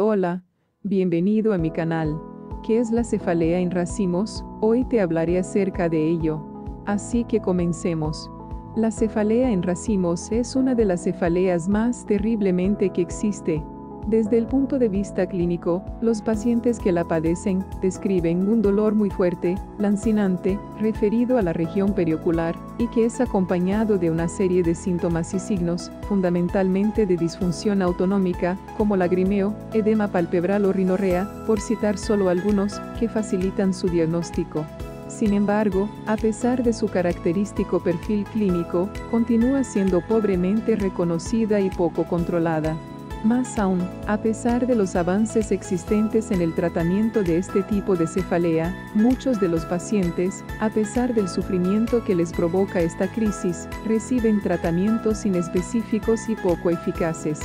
Hola, bienvenido a mi canal. ¿Qué es la cefalea en racimos? Hoy te hablaré acerca de ello. Así que comencemos. La cefalea en racimos es una de las cefaleas más terriblemente que existe. Desde el punto de vista clínico, los pacientes que la padecen describen un dolor muy fuerte, lancinante, referido a la región periocular, y que es acompañado de una serie de síntomas y signos, fundamentalmente de disfunción autonómica, como lagrimeo, edema palpebral o rinorrea, por citar solo algunos, que facilitan su diagnóstico. Sin embargo, a pesar de su característico perfil clínico, continúa siendo pobremente reconocida y poco controlada. Más aún, a pesar de los avances existentes en el tratamiento de este tipo de cefalea, muchos de los pacientes, a pesar del sufrimiento que les provoca esta crisis, reciben tratamientos inespecíficos y poco eficaces.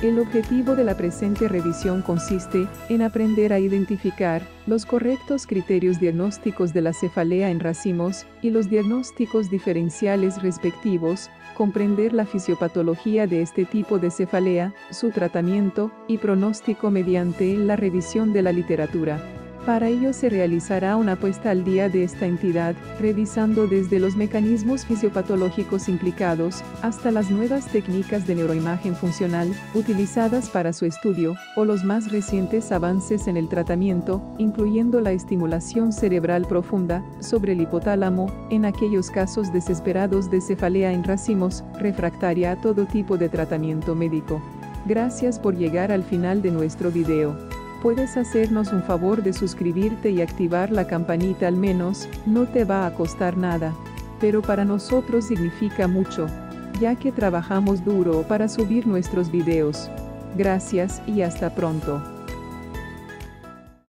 El objetivo de la presente revisión consiste en aprender a identificar los correctos criterios diagnósticos de la cefalea en racimos y los diagnósticos diferenciales respectivos, comprender la fisiopatología de este tipo de cefalea, su tratamiento y pronóstico mediante la revisión de la literatura. Para ello se realizará una puesta al día de esta entidad, revisando desde los mecanismos fisiopatológicos implicados, hasta las nuevas técnicas de neuroimagen funcional, utilizadas para su estudio, o los más recientes avances en el tratamiento, incluyendo la estimulación cerebral profunda, sobre el hipotálamo, en aquellos casos desesperados de cefalea en racimos, refractaria a todo tipo de tratamiento médico. Gracias por llegar al final de nuestro video. Puedes hacernos un favor de suscribirte y activar la campanita, al menos no te va a costar nada. Pero para nosotros significa mucho, ya que trabajamos duro para subir nuestros videos. Gracias y hasta pronto.